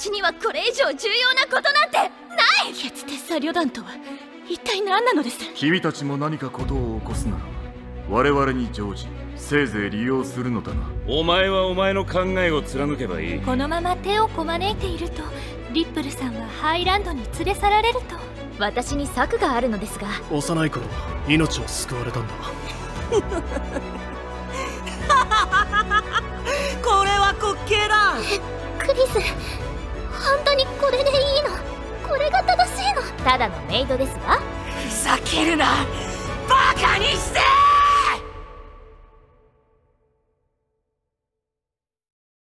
私にはこれ以上重要なことなんてない。やつテッサ旅団とは一体何なのです。君たちも何かことを起こすなら我々に常時せいぜい利用するのだな。お前はお前の考えを貫けばいい。このまま手をこまねいているとリップルさんはハイランドに連れ去られると。私に策があるのですが。幼い頃命を救われたんだ。これは滑稽だ。クリス、本当にこれでいいの？これが正しいの？ただのメイドですわ。ふざけるな、バカにして。